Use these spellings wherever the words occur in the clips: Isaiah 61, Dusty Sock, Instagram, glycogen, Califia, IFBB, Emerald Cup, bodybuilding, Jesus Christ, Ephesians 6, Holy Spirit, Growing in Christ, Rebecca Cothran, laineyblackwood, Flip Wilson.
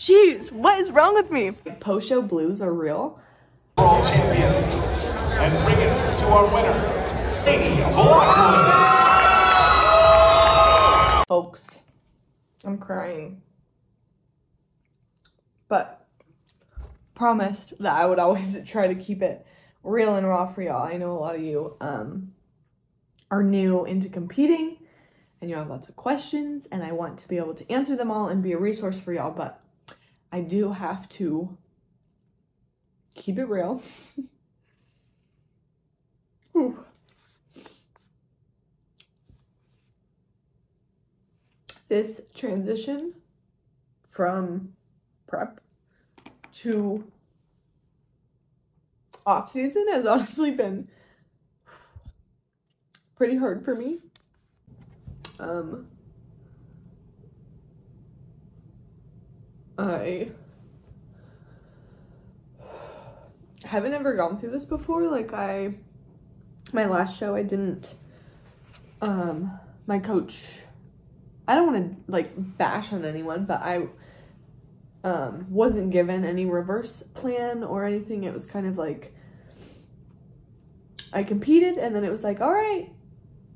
Jeez, what is wrong with me? Post Show Blues are real. World champion, and bring it to our winner, Lady Black. Folks, I'm crying. But promised that I would always try to keep it real and raw for y'all. I know a lot of you are new into competing and you have lots of questions, and I want to be able to answer them all and be a resource for y'all, but I do have to keep it real. This transition from prep to off season has honestly been pretty hard for me. I haven't ever gone through this before. Like, my last show I didn't, my coach, I don't want to like bash on anyone, but I wasn't given any reverse plan or anything. It was kind of like I competed and then it was like, all right,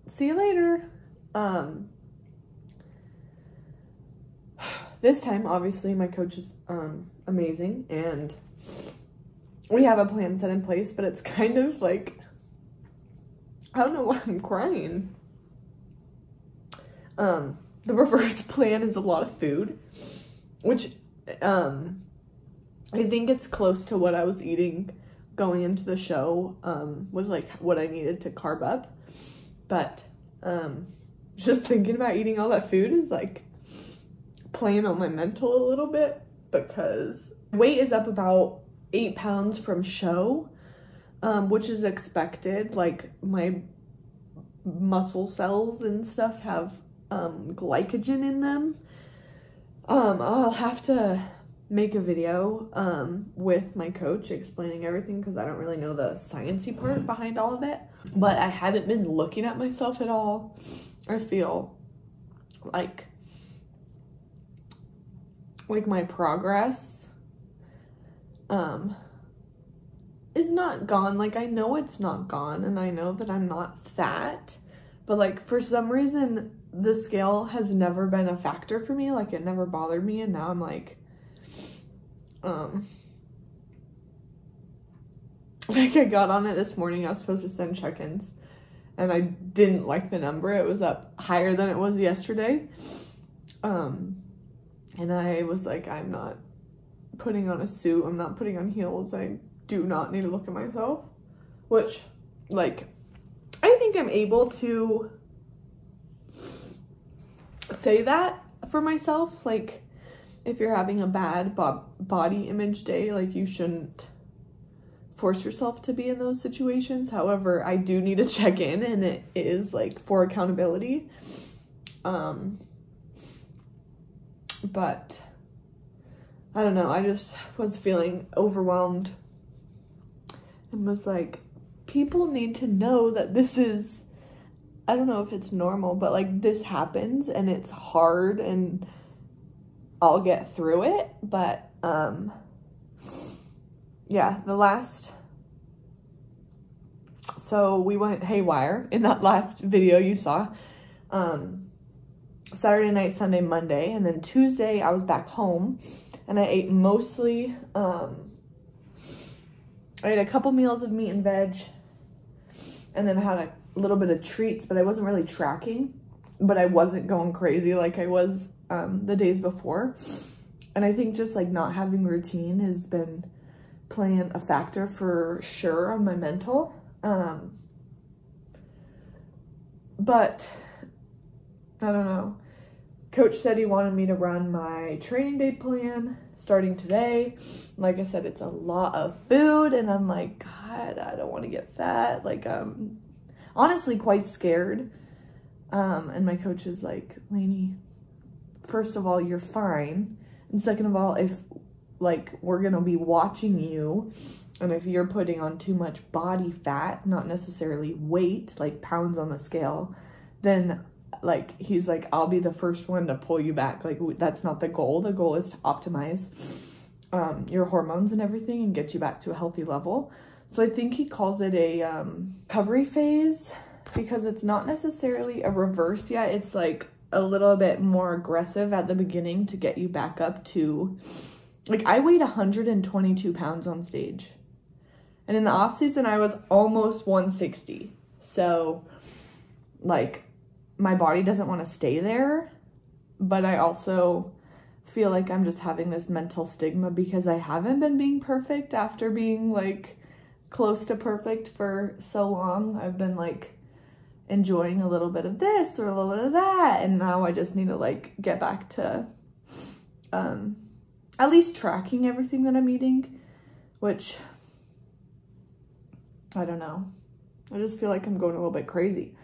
see you later. This time, obviously, my coach is amazing and we have a plan set in place, but it's kind of like, I don't know why I'm crying. The reverse plan is a lot of food, which I think it's close to what I was eating going into the show, with like what I needed to carb up, but just thinking about eating all that food is like playing on my mental a little bit, because weight is up about 8 pounds from show, which is expected. Like, my muscle cells and stuff have glycogen in them. I'll have to make a video with my coach explaining everything, because I don't really know the sciencey part behind all of it, but I haven't been looking at myself at all. I feel like my progress is not gone. Like, I know it's not gone and I know that I'm not fat, but like for some reason the scale has never been a factor for me. Like, it never bothered me, and now I'm like I got on it this morning. I was supposed to send check-ins and I didn't like the number. It was up higher than it was yesterday. And I was like, I'm not putting on a suit. I'm not putting on heels. I do not need to look at myself, which, like, I think I'm able to say that for myself. Like, if you're having a bad body image day, like, you shouldn't force yourself to be in those situations. However, I do need to check in, and it is like for accountability. But I don't know, I just was feeling overwhelmed and was like, people need to know that this is, I don't know if it's normal, but like, this happens and it's hard and I'll get through it. But yeah, so we went haywire in that last video you saw. Saturday night, Sunday, Monday, and then Tuesday I was back home and I ate mostly, I ate a couple meals of meat and veg, and then I had a little bit of treats, but I wasn't really tracking, but I wasn't going crazy like I was the days before. And I think just like not having routine has been playing a factor for sure on my mental. But I don't know. Coach said he wanted me to run my training day plan starting today. Like I said, it's a lot of food and I'm like, God, I don't want to get fat. Like, I'm honestly quite scared. And my coach is like, Lainey, first of all, you're fine. And second of all, if like we're going to be watching you and if you're putting on too much body fat, not necessarily weight, like pounds on the scale, then Like, he's like, I'll be the first one to pull you back. Like, that's not the goal. The goal is to optimize your hormones and everything and get you back to a healthy level. So I think he calls it a recovery phase, because it's not necessarily a reverse yet. It's like a little bit more aggressive at the beginning to get you back up to, like, I weighed 122 pounds on stage, and in the off season I was almost 160. So like, my body doesn't want to stay there, but I also feel like I'm just having this mental stigma because I haven't been being perfect after being like close to perfect for so long. I've been like enjoying a little bit of this or a little bit of that, and now I just need to like get back to at least tracking everything that I'm eating, which I don't know, I just feel like I'm going a little bit crazy.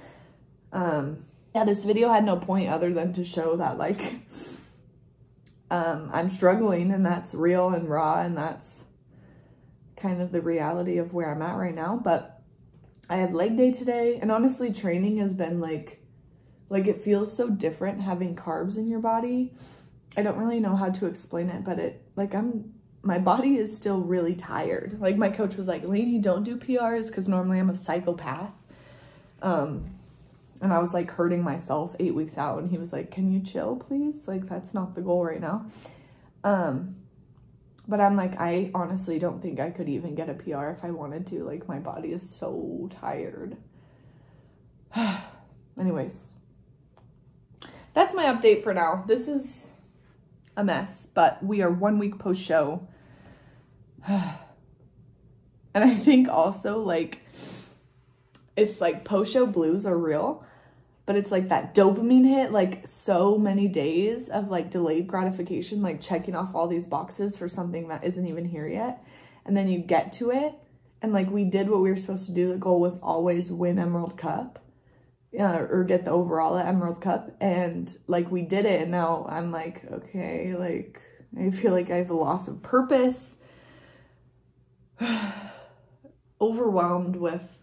Yeah, this video had no point other than to show that like I'm struggling, and that's real and raw, and that's kind of the reality of where I'm at right now. But I have leg day today, and honestly, training has been like it feels so different having carbs in your body. I don't really know how to explain it, but it, like, my body is still really tired. Like, my coach was like, Lainey, don't do PRs, because normally I'm a psychopath. And I was like hurting myself 8 weeks out, and he was like, can you chill, please? Like, that's not the goal right now. But I'm like, I honestly don't think I could even get a PR if I wanted to. Like, my body is so tired. Anyways, that's my update for now. This is a mess, but we are 1 week post show. And I think also, like, it's like post show blues are real, but it's like that dopamine hit, like so many days of like delayed gratification, like checking off all these boxes for something that isn't even here yet. And then you get to it, and like, we did what we were supposed to do. The goal was always win Emerald Cup or get the overall at Emerald Cup. And like, we did it, and now I'm like, okay, like, I feel like I have a loss of purpose. Overwhelmed with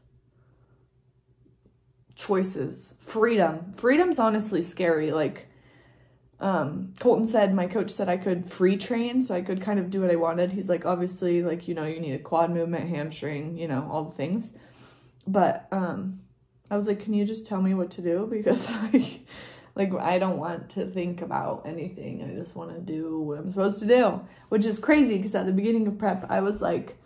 choices. Freedom's honestly scary. Like, Colton said, my coach said I could free train, so I could kind of do what I wanted. He's like, obviously, like, you know, you need a quad movement, hamstring, you know, all the things. But I was like, can you just tell me what to do? Because like I don't want to think about anything. I just want to do what I'm supposed to do, which is crazy, because at the beginning of prep I was like,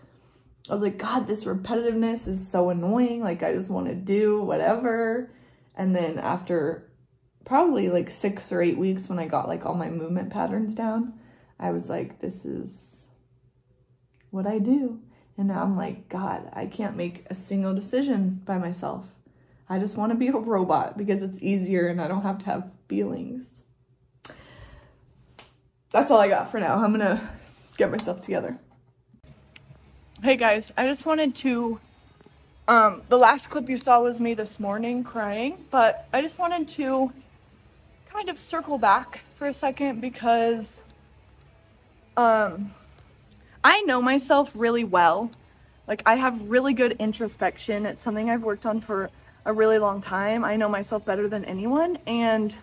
God, this repetitiveness is so annoying. Like, I just want to do whatever. And then after probably like 6 or 8 weeks, when I got like all my movement patterns down, I was like, this is what I do. And now I'm like, God, I can't make a single decision by myself. I just want to be a robot because it's easier and I don't have to have feelings. That's all I got for now. I'm going to get myself together. Hey guys, I just wanted to, the last clip you saw was me this morning crying, but I just wanted to kind of circle back for a second, because I know myself really well. Like, I have really good introspection. It's something I've worked on for a really long time. I know myself better than anyone, and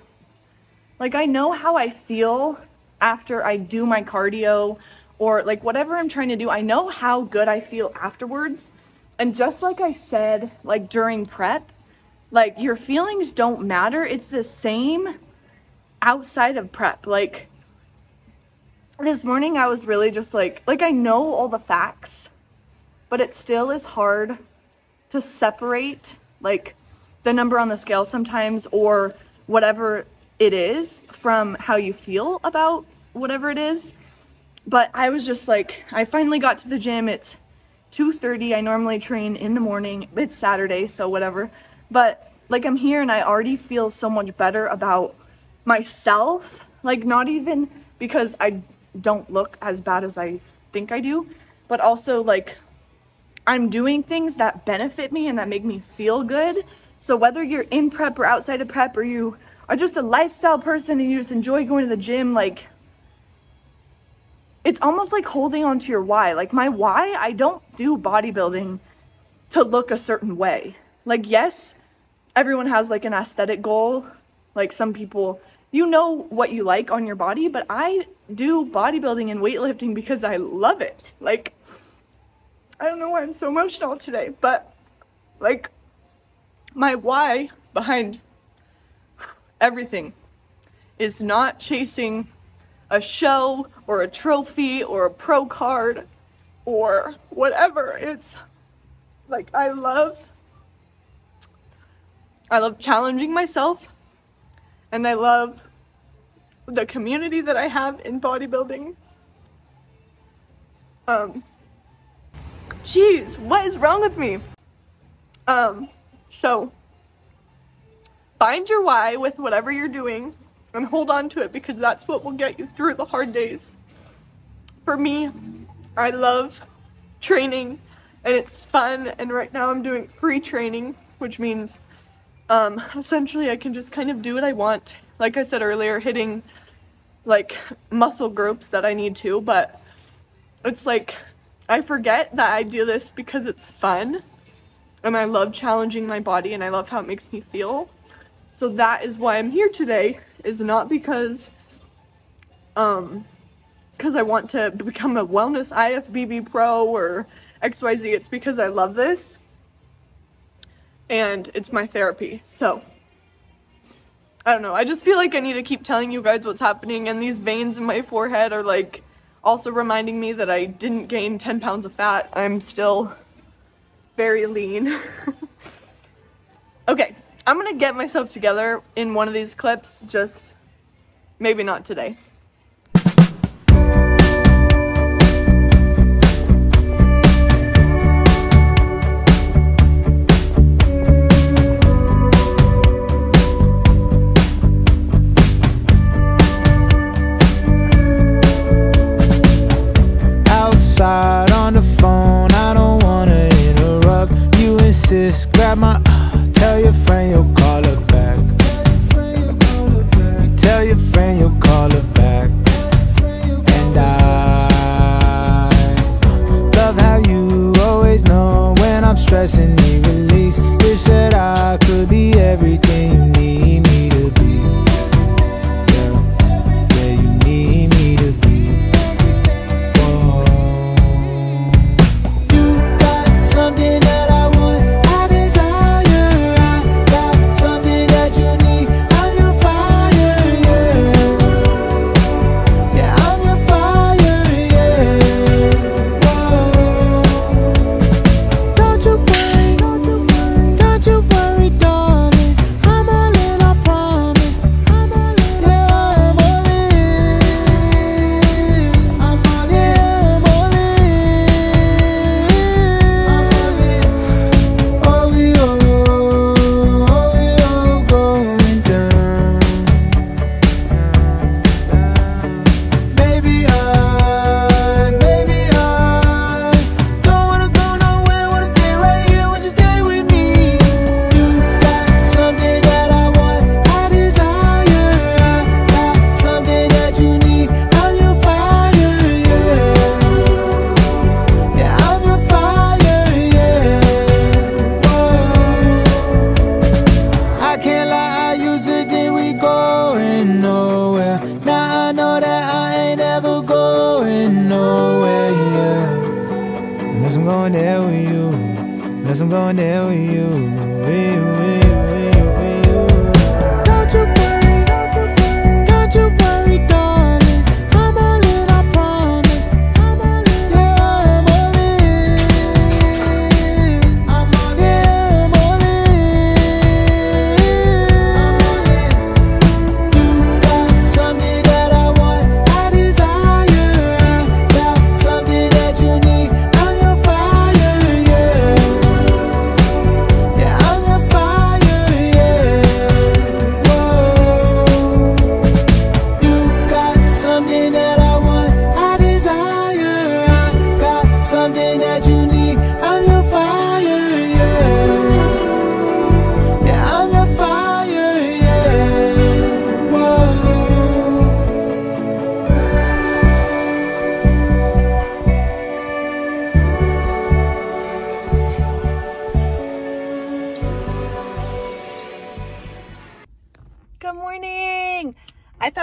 like, I know how I feel after I do my cardio or like whatever I'm trying to do. I know how good I feel afterwards. And just like I said, like during prep, like your feelings don't matter. It's the same outside of prep. Like this morning I was really just like I know all the facts, but it still is hard to separate like the number on the scale sometimes or whatever it is from how you feel about whatever it is. But I was just like, I finally got to the gym. It's 2:30. I normally train in the morning. It's Saturday, so whatever. But like, I'm here and I already feel so much better about myself. Like, not even because I don't look as bad as I think I do, but also like I'm doing things that benefit me and that make me feel good. So whether you're in prep or outside of prep, or you are just a lifestyle person and you just enjoy going to the gym, like, it's almost like holding on to your why. Like, my why, I don't do bodybuilding to look a certain way. Like, yes, everyone has like an aesthetic goal. Like some people, you know what you like on your body, but I do bodybuilding and weightlifting because I love it. Like, I don't know why I'm so emotional today, but like my why behind everything is not chasing a show or a trophy or a pro card or whatever. It's like I love challenging myself, and I love the community that I have in bodybuilding. Jeez, what is wrong with me? So find your why with whatever you're doing and hold on to it, because that's what will get you through the hard days. For me, I love training and it's fun, and right now I'm doing free training, which means essentially I can just kind of do what I want. Like I said earlier, hitting like muscle groups that I need to, but it's like I forget that I do this because it's fun and I love challenging my body and I love how it makes me feel. So that is why I'm here today, is not because I want to become a wellness IFBB pro or XYZ. It's because I love this and it's my therapy. So I don't know, I just feel like I need to keep telling you guys what's happening, and these veins in my forehead are like also reminding me that I didn't gain 10 pounds of fat. I'm still very lean. Okay, I'm gonna get myself together in one of these clips, just maybe not today. On the phone, I don't wanna interrupt. You insist, grab my tell your friend you'll call her back. Tell your friend you'll call her back. And I love how you always know when I'm stressing, need release. Wish that I could be everything you need me to be. Yeah, you need me to be. Something that I want, I desire. I got something that you need. I'm your fire, yeah. Yeah, I'm your fire, yeah. Whoa. Don't you worry, darling. I'm all in, I promise. I'm all in, yeah, I'm all in. I'm all in, yeah, I'm all in. I'm fire.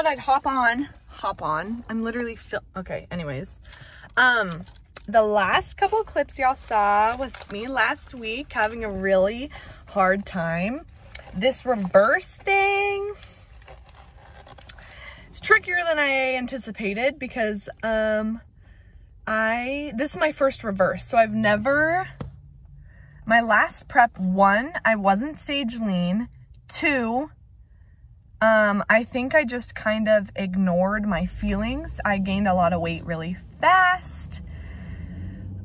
thought I'd hop on. I'm literally okay. Anyways, the last couple of clips y'all saw was me last week having a really hard time. This reverse thing, it's trickier than I anticipated because this is my first reverse. So I've never, my last prep, 1, I wasn't stage lean. 2, I think I just kind of ignored my feelings. I gained a lot of weight really fast.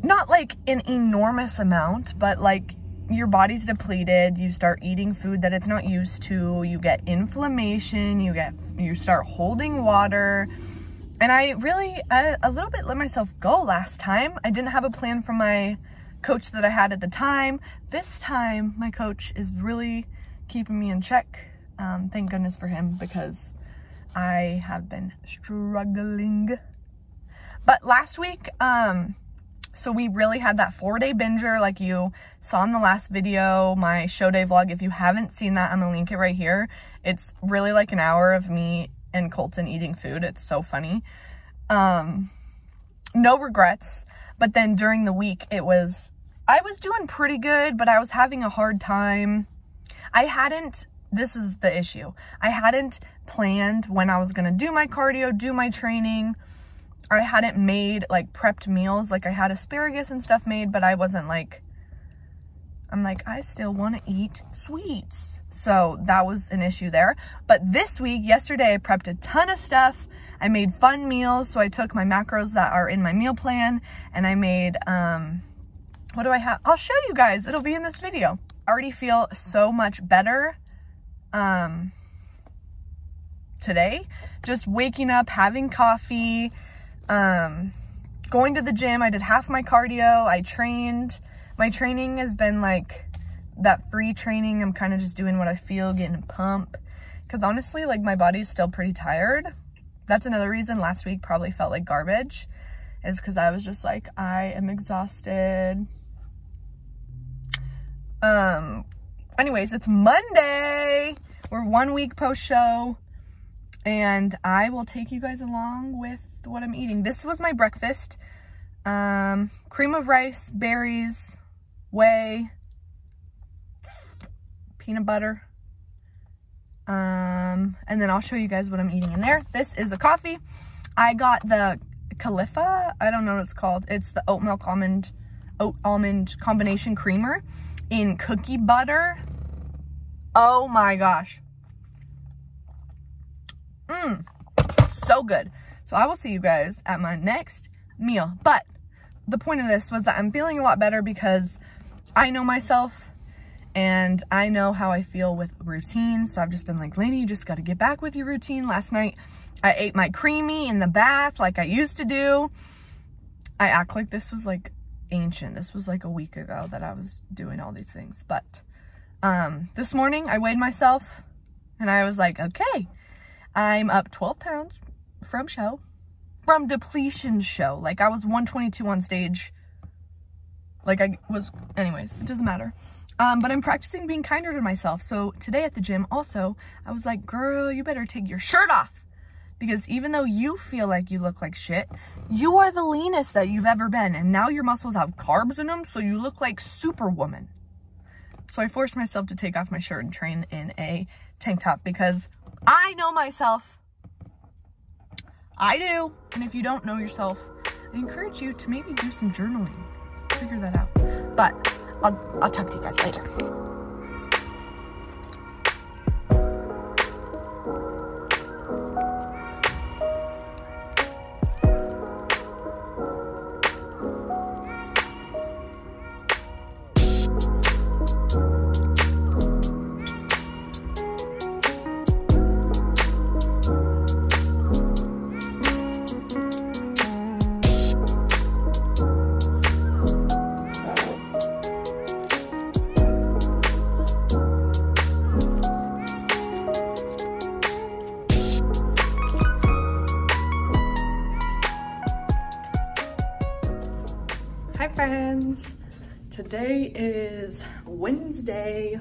Not like an enormous amount, but like your body's depleted. You start eating food that it's not used to. You get inflammation. You start holding water. And I really a little bit let myself go last time. I didn't have a plan from my coach that I had at the time. This time, my coach is really keeping me in check. Thank goodness for him, because I have been struggling. But last week, so we really had that 4-day binger like you saw in the last video, my show day vlog. If you haven't seen that, I'm gonna link it right here. It's really like an hour of me and Colton eating food. It's so funny. No regrets. But then during the week, I was doing pretty good, but I was having a hard time. This is the issue. I hadn't planned when I was gonna do my cardio, do my training. I hadn't made like prepped meals. Like I had asparagus and stuff made, but I wasn't like, I'm like, I still want to eat sweets. So that was an issue there. But this week, yesterday, I prepped a ton of stuff. I made fun meals. So I took my macros that are in my meal plan and I made, what do I have? I'll show you guys. It'll be in this video. I already feel so much better. Today, just waking up, having coffee, going to the gym. I did half my cardio. I trained. My training has been like that free training. I'm kind of just doing what I feel, getting a pump. Cause honestly, like my body's still pretty tired. That's another reason last week probably felt like garbage, is cause I was just like, I am exhausted. Anyways, it's Monday. We're 1 week post show and I will take you guys along with what I'm eating. This was my breakfast. Cream of rice, berries, whey, peanut butter. And then I'll show you guys what I'm eating in there. This is a coffee. I got the Califia. I don't know what it's called. It's the oat milk almond, oat almond combination creamer in cookie butter. Oh my gosh. So good. So I will see you guys at my next meal. But the point of this was that I'm feeling a lot better because I know myself and I know how I feel with routine. So I've just been like, Lainey, you just got to get back with your routine. Last night I ate my creamy in the bath like I used to do. I act like this was like ancient. This was like a week ago that I was doing all these things. But this morning I weighed myself and I was like, okay, I'm up 12 pounds from depletion show. Like I was 122 on stage. Like I was, anyways, it doesn't matter. But I'm practicing being kinder to myself. So today at the gym also, I was like, girl, you better take your shirt off, because even though you feel like you look like shit, you are the leanest that you've ever been. And now your muscles have carbs in them. So you look like Superwoman. So I forced myself to take off my shirt and train in a tank top because I know myself. I do. And if you don't know yourself, I encourage you to maybe do some journaling. Figure that out. But I'll talk to you guys later. Today is Wednesday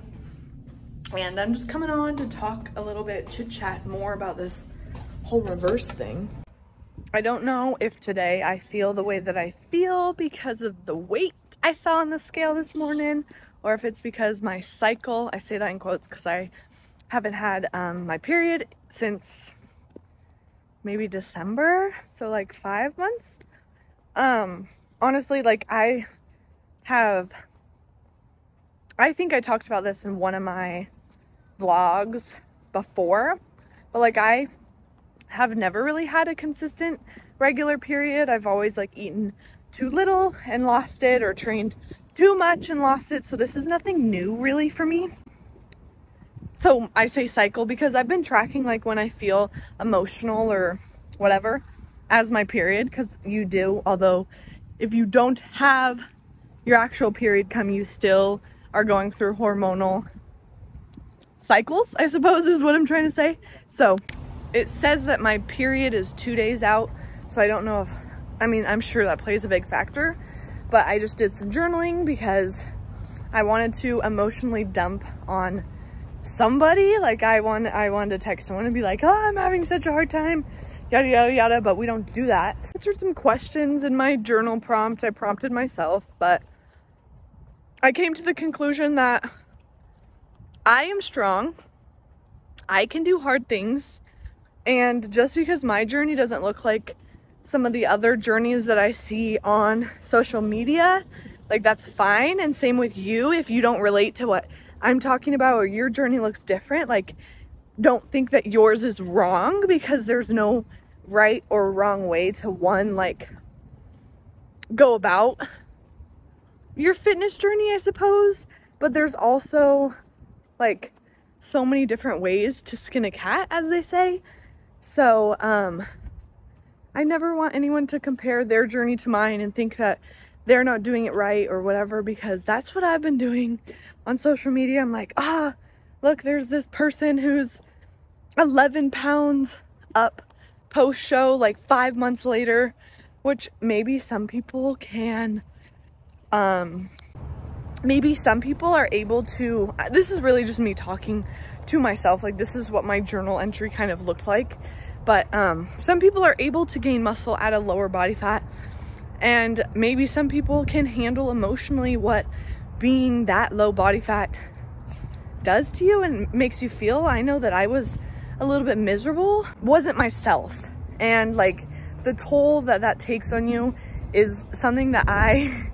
and I'm just coming on to talk a little bit, chit chat more about this whole reverse thing. I don't know if today I feel the way that I feel because of the weight I saw on the scale this morning, or if it's because my cycle, I say that in quotes because I haven't had my period since maybe December, so like 5 months. Honestly, like I think I talked about this in one of my vlogs before, but like I have never really had a consistent regular period. I've always like eaten too little and lost it, or trained too much and lost it. So this is nothing new really for me. So I say cycle because I've been tracking like when I feel emotional or whatever as my period, because you do, although if you don't have your actual period come, you still are going through hormonal cycles, I suppose is what I'm trying to say. So it says that my period is 2 days out, so I don't know if, I mean, I'm sure that plays a big factor, but I just did some journaling because I wanted to emotionally dump on somebody. Like I wanted to text someone and be like, oh, I'm having such a hard time, yada, yada, yada, but we don't do that. I answered some questions in my journal prompt. I prompted myself, but I came to the conclusion that I am strong. I can do hard things. And just because my journey doesn't look like some of the other journeys that I see on social media, like that's fine. And same with you. If you don't relate to what I'm talking about, or your journey looks different, like don't think that yours is wrong, because there's no right or wrong way to one, like go about your fitness journey, I suppose. But there's also like so many different ways to skin a cat, as they say. So, I never want anyone to compare their journey to mine and think that they're not doing it right or whatever, because that's what I've been doing on social media. I'm like, ah, look, there's this person who's 11 pounds up post show, like 5 months later, which maybe some people can, maybe some people are able to, this is really just me talking to myself. Like this is what my journal entry kind of looked like. But some people are able to gain muscle at a lower body fat, and maybe some people can handle emotionally what being that low body fat does to you and makes you feel. I know that I was a little bit miserable, wasn't myself. And like the toll that that takes on you is something that I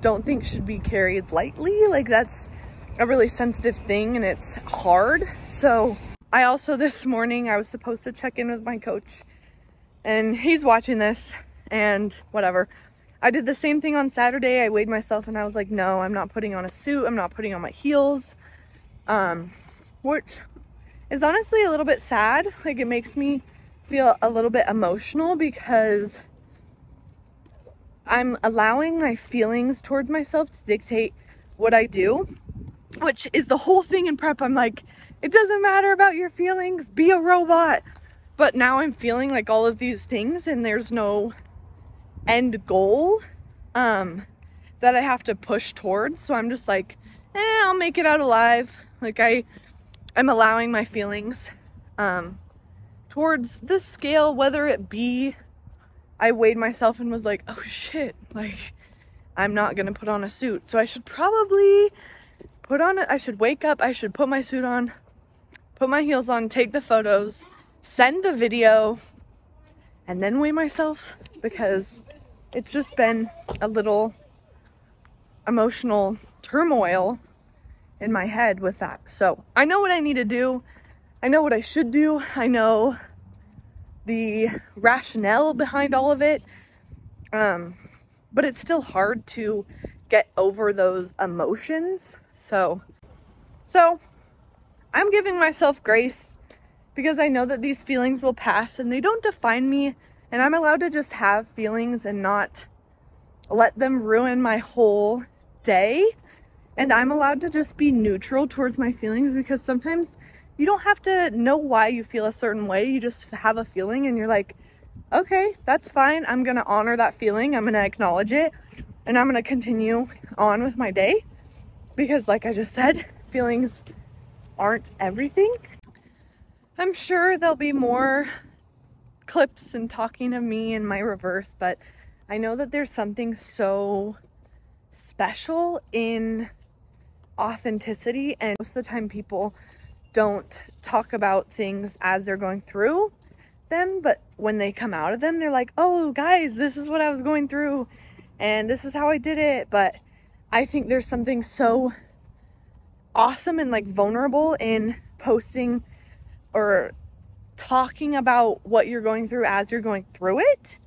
don't think should be carried lightly. Like that's a really sensitive thing and it's hard. So I also, this morning, I was supposed to check in with my coach, and he's watching this and whatever. I did the same thing on Saturday. I weighed myself and I was like, no, I'm not putting on a suit. I'm not putting on my heels. Which is honestly a little bit sad. Like it makes me feel a little bit emotional because I'm allowing my feelings towards myself to dictate what I do, which is the whole thing in prep. I'm like, it doesn't matter about your feelings, be a robot. But now I'm feeling like all of these things and there's no end goal that I have to push towards. So I'm just like, I'll make it out alive. Like I'm allowing my feelings towards this scale, whether it be I weighed myself and was like, oh shit, like I'm not gonna put on a suit. So I should probably put on it. I should wake up, I should put my suit on, put my heels on, take the photos, send the video, and then weigh myself, because it's just been a little emotional turmoil in my head with that. So I know what I need to do. I know what I should do. I know the rationale behind all of it. But it's still hard to get over those emotions. So I'm giving myself grace because I know that these feelings will pass and they don't define me, and I'm allowed to just have feelings and not let them ruin my whole day. And I'm allowed to just be neutral towards my feelings, because sometimes you don't have to know why you feel a certain way. You just have a feeling and you're like, okay, that's fine. I'm going to honor that feeling. I'm going to acknowledge it, and I'm going to continue on with my day, because like I just said, feelings aren't everything. I'm sure there'll be more clips and talking of me and my reverse, but I know that there's something so special in authenticity, and most of the time people don't talk about things as they're going through them, but when they come out of them, they're like, oh guys, this is what I was going through and this is how I did it. But I think there's something so awesome and like vulnerable in posting or talking about what you're going through as you're going through it.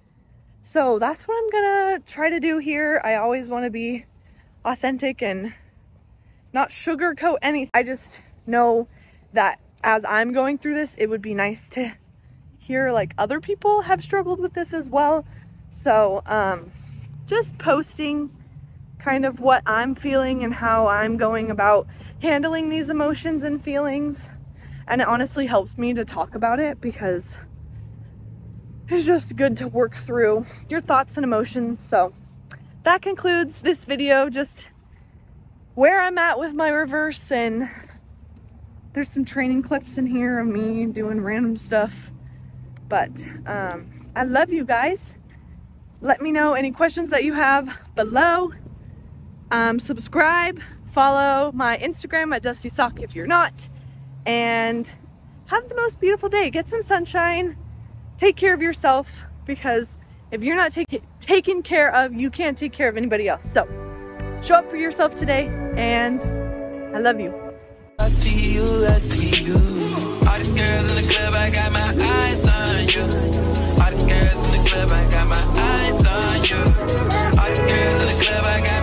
So that's what I'm gonna try to do here. I always want to be authentic and not sugarcoat anything. I just know that as I'm going through this, it would be nice to hear like other people have struggled with this as well. So just posting kind of what I'm feeling and how I'm going about handling these emotions and feelings. And it honestly helps me to talk about it because it's just good to work through your thoughts and emotions. So that concludes this video, just where I'm at with my reverse, and there's some training clips in here of me doing random stuff. But I love you guys. Let me know any questions that you have below. Subscribe, follow my Instagram at Dusty Sock if you're not, and have the most beautiful day. Get some sunshine. Take care of yourself, because if you're not taken care of, you can't take care of anybody else. So show up for yourself today, and I love you. I see you, I see you. All these girls in the club, I got my eyes on you. All these girls in the club, I got my eyes on you. All these girls in the club, I got